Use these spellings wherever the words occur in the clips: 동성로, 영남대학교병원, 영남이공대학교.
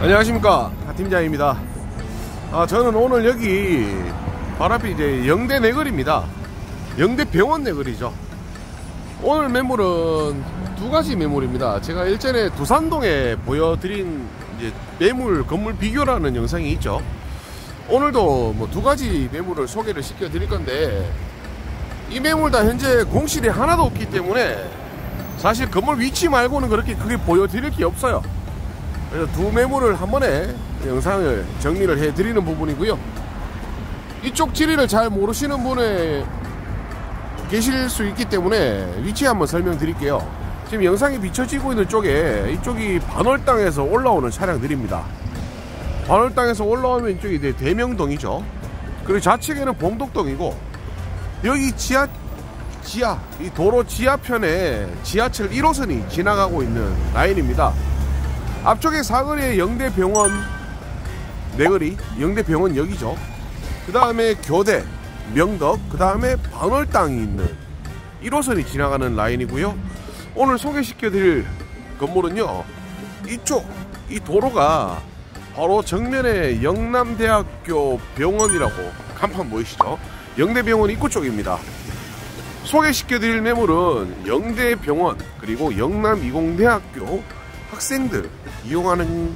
안녕하십니까, 팀장입니다. 저는 오늘 여기 바로 앞이 이제 영대 내거리입니다. 영대병원 내거리죠. 오늘 매물은 두 가지 매물입니다. 제가 일전에 두산동에 보여드린 이제 매물 건물 비교라는 영상이 있죠. 오늘도 뭐 두 가지 매물을 소개를 시켜 드릴 건데, 이 매물 다 현재 공실이 하나도 없기 때문에 사실 건물 위치 말고는 그렇게 크게 보여드릴 게 없어요. 그래서 두 매물을 한 번에 영상을 정리를 해드리는 부분이고요. 이쪽 지리를 잘 모르시는 분이 계실 수 있기 때문에 위치 한번 설명드릴게요. 지금 영상이 비춰지고 있는 쪽에, 이쪽이 반월당에서 올라오는 차량들입니다. 반월당에서 올라오면 이쪽이 이제 대명동이죠. 그리고 좌측에는 봉덕동이고, 여기 이 도로 지하편에 지하철 1호선이 지나가고 있는 라인입니다. 앞쪽에 사거리에 영대병원 내거리, 영대병원 역이죠. 그 다음에 교대, 명덕, 그 다음에 반월당이 있는 1호선이 지나가는 라인이고요. 오늘 소개시켜 드릴 건물은요, 이쪽 이 도로가 바로 정면에 영남대학교 병원이라고 간판 보이시죠? 영대병원 입구 쪽입니다. 소개시켜 드릴 매물은 영대병원 그리고 영남이공대학교 학생들 이용하는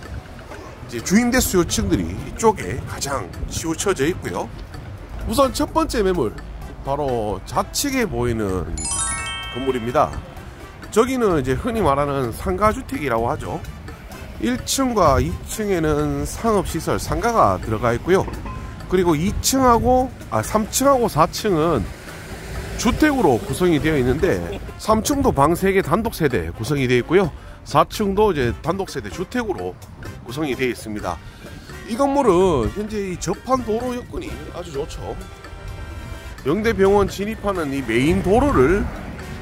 이제 주임대 수요층들이 이쪽에 가장 치우쳐져 있고요. 우선 첫 번째 매물, 바로 좌측에 보이는 건물입니다. 저기는 이제 흔히 말하는 상가주택이라고 하죠. 1층과 2층에는 상업시설, 상가가 들어가 있고요. 그리고 3층하고 4층은 주택으로 구성이 되어 있는데, 3층도 방 3개 단독세대 구성이 되어 있고요. 4층도 이제 단독세대 주택으로 구성이 되어 있습니다. 이 건물은 현재 이 접한 도로 여건이 아주 좋죠. 영대병원 진입하는 이 메인 도로를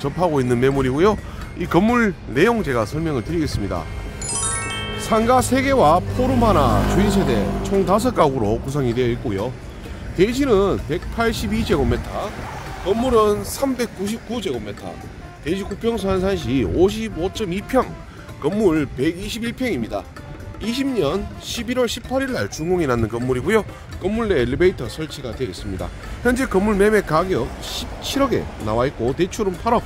접하고 있는 매물이고요. 이 건물 내용 제가 설명을 드리겠습니다. 상가 3개와 포룸 하나, 주인 세대 총 5가구로 구성이 되어 있고요. 대지는 182제곱미터, 건물은 399제곱미터, 대지 국평수 환산시 55.2평, 건물 121평입니다. 20년 11월 18일 날 준공이 나는 건물이고요. 건물 내 엘리베이터 설치가 되겠습니다. 현재 건물 매매 가격 17억에 나와 있고, 대출은 8억,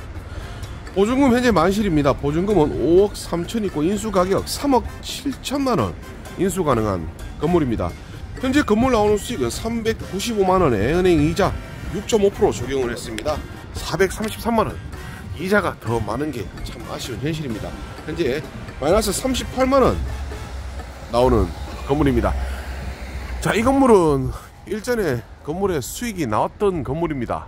보증금 현재 만실입니다. 보증금은 5억 3천 있고, 인수가격 3억 7천만원 인수 가능한 건물입니다. 현재 건물 나오는 수익은 395만원에 은행이자 6.5% 적용을 했습니다. 433만원, 이자가 더 많은게 참 아쉬운 현실입니다. 현재 마이너스 38만원 나오는 건물입니다. 자, 이 건물은 일전에 건물의 수익이 나왔던 건물입니다.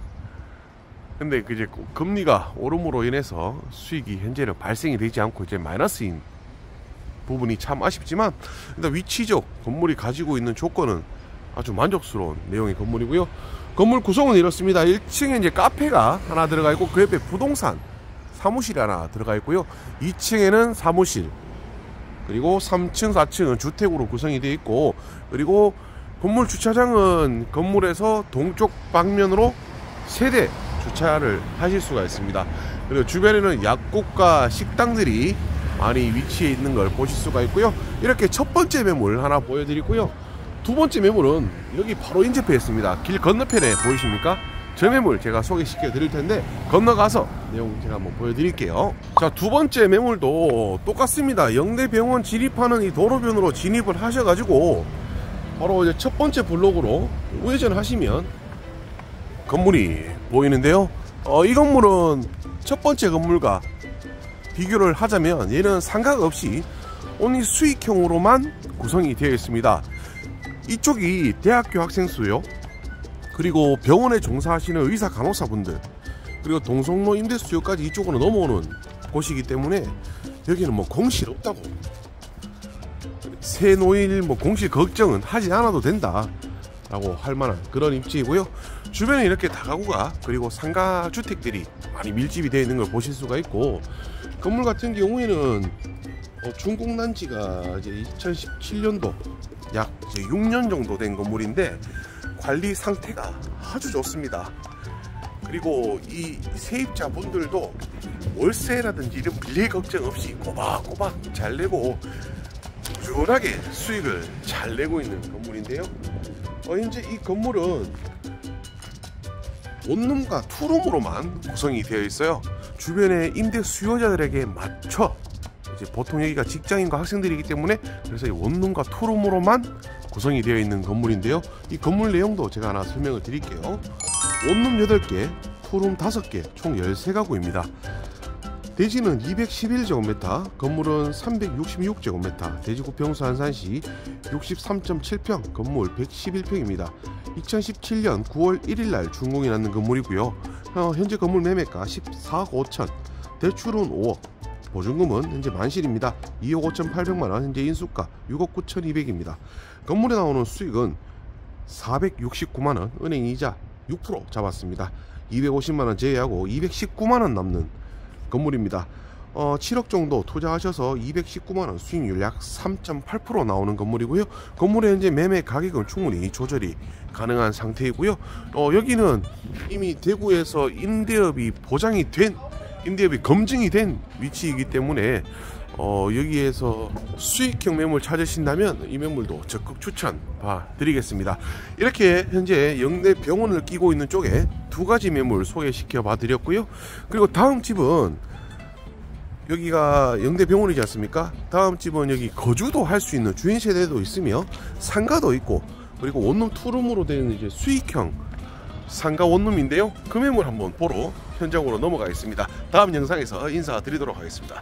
근데 이제 금리가 오름으로 인해서 수익이 현재는 발생이 되지 않고 이제 마이너스인 부분이 참 아쉽지만, 일단 위치적 건물이 가지고 있는 조건은 아주 만족스러운 내용의 건물이고요. 건물 구성은 이렇습니다. 1층에 이제 카페가 하나 들어가 있고, 그 옆에 부동산 사무실이 하나 들어가 있고요. 2층에는 사무실, 그리고 3층, 4층은 주택으로 구성이 되어 있고, 그리고 건물 주차장은 건물에서 동쪽 방면으로 세대 주차를 하실 수가 있습니다. 그리고 주변에는 약국과 식당들이 많이 위치해 있는 걸 보실 수가 있고요. 이렇게 첫 번째 매물 하나 보여드리고요. 두 번째 매물은 여기 바로 인접해 있습니다. 길 건너편에 보이십니까? 저 매물 제가 소개시켜 드릴 텐데, 건너가서 내용 제가 한번 보여드릴게요. 자, 두 번째 매물도 똑같습니다. 영대병원 진입하는 이 도로변으로 진입을 하셔가지고 바로 이제 첫 번째 블록으로 우회전하시면 건물이 보이는데요. 이 건물은 첫 번째 건물과 비교를 하자면 얘는 상가가 없이 온리 수익형으로만 구성이 되어 있습니다. 이쪽이 대학교 학생 수요, 그리고 병원에 종사하시는 의사 간호사분들, 그리고 동성로 임대 수요까지 이쪽으로 넘어오는 곳이기 때문에 여기는 뭐 공실 없다고, 새 노일 뭐 공실 걱정은 하지 않아도 된다 라고 할 만한 그런 입지이고요. 주변에 이렇게 다가구가, 그리고 상가 주택들이 많이 밀집이 되어 있는 걸 보실 수가 있고, 건물 같은 경우에는 준공난지가 이제 2017년도 약 6년 정도 된 건물인데 관리 상태가 아주 좋습니다. 그리고 이 세입자분들도 월세라든지 이런 빌릴 걱정 없이 꼬박꼬박 잘 내고 쭉 탁월하게 수익을 잘 내고 있는 건물인데요. 현재 이 건물은 원룸과 투룸으로만 구성이 되어 있어요. 주변에 임대 수요자들에게 맞춰 이제 보통 여기가 직장인과 학생들이기 때문에 그래서 이 원룸과 투룸으로만 구성이 되어 있는 건물인데요. 이 건물 내용도 제가 하나 설명을 드릴게요. 원룸 8개, 투룸 5개, 총 13가구입니다. 대지는 211제곱미터, 건물은 366제곱미터, 대지구 평수 한산시 63.7평, 건물 111평입니다. 2017년 9월 1일날 준공이 났는 건물이고요. 현재 건물 매매가 14억 5천, 대출은 5억, 보증금은 현재 만실입니다. 2억 5,800만원, 현재 인수가 6억 9,200입니다. 건물에 나오는 수익은 469만원, 은행이자 6% 잡았습니다. 250만원 제외하고 219만원 남는 건물입니다. 7억 정도 투자하셔서 219만원 수익률 약 3.8% 나오는 건물이고요. 건물의 현재 매매 가격은 충분히 조절이 가능한 상태이고요. 여기는 이미 대구에서 임대업이 보장이 된, 임대업이 검증이 된 위치이기 때문에 여기에서 수익형 매물 찾으신다면 이 매물도 적극 추천 드리겠습니다. 이렇게 현재 영대 병원을 끼고 있는 쪽에 두 가지 매물 소개시켜 봐 드렸고요. 그리고 다음 집은 여기가 영대 병원이지 않습니까? 다음 집은 여기 거주도 할 수 있는 주인 세대도 있으며 상가도 있고 그리고 원룸 투룸으로 되는 이제 수익형 상가 원룸인데요. 그 매물 한번 보러 현장으로 넘어가겠습니다. 다음 영상에서 인사드리도록 하겠습니다.